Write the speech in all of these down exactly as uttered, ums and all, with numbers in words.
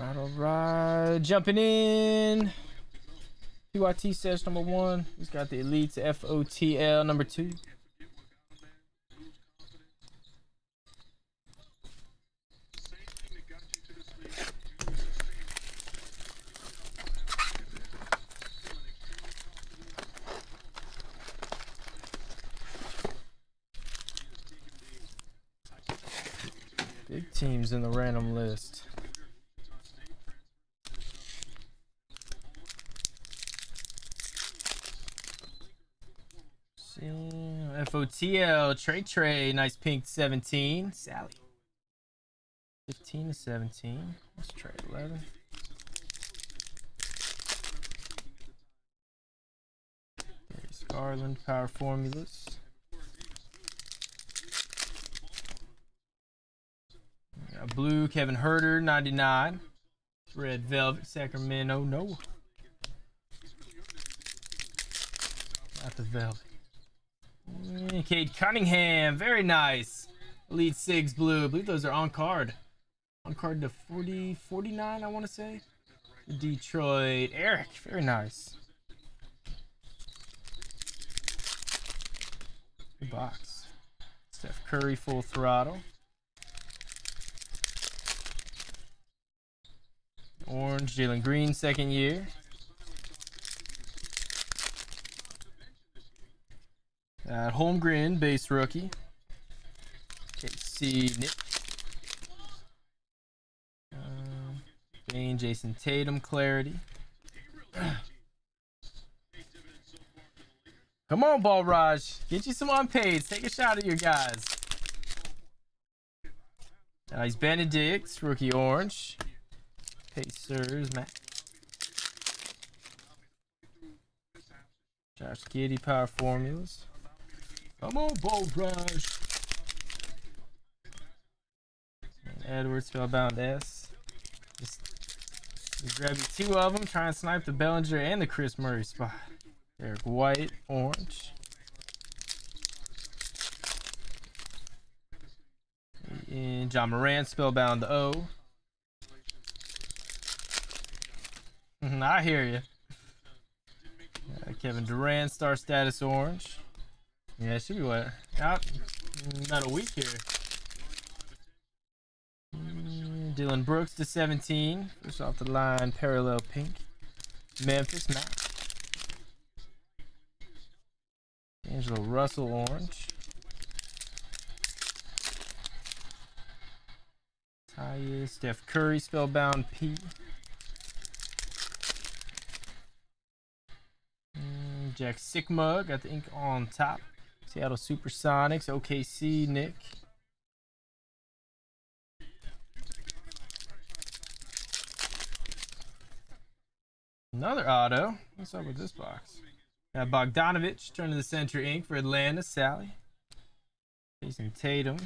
Right, all right. Jumping in. P Y T says number one. He's got the Elite F O T L number two. Big teams in the random list. F O T L, Trey Trey, nice pink seventeen. Sally. fifteen to seventeen. Let's try eleven. There's Scarlet Power Formulas. Blue, Kevin Herter, ninety-nine. Red Velvet, Sacramento, no. Not the Velvet. Mm, Kade Cunningham, very nice. Elite Sigs Blue. I believe those are on card. On card to forty, forty-nine, I want to say. Detroit, Eric, very nice. Good box. Steph Curry, Full Throttle. Orange, Jalen Green, second year. Uh, Holmgren, base rookie. K C Nick. Uh, Bane, Jayson Tatum, Clarity. Come on, Ball Raj. Get you some unpaids. Take a shot at your guys. Uh, he's Benedict, rookie orange. Pacers, Matt. Josh Giddy, Power Formulas. Come on, Baldrige. Edward, Spellbound S. Just, just grab you two of them. Try and snipe the Bellinger and the Chris Murray spot. Derek White, orange. And John Moran, Spellbound O. I hear you. Uh, Kevin Durant, star status orange. Yeah, it should be wet. Out, not a week here. Mm, Dylan Brooks to seventeen. First off the line, parallel pink. Memphis, not. Angelo Russell, orange. Tyus, Steph Curry, Spellbound P. Jack Sickmug, got the ink on top. Seattle Supersonics, O K C Nick. Another auto. What's up with this box? Got Bogdanovich, turn to the center ink for Atlanta, Sally. Jayson Tatum.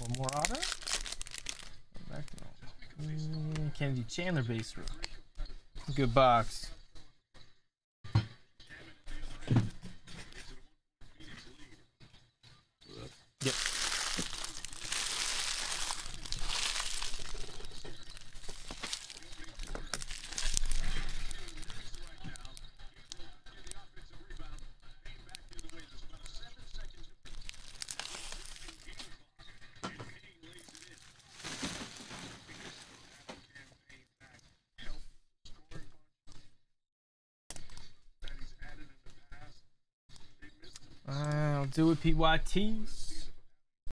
One more auto. Back to Mm, Kennedy Chandler base rook. Good box. Yep. Do it, P Y Ts.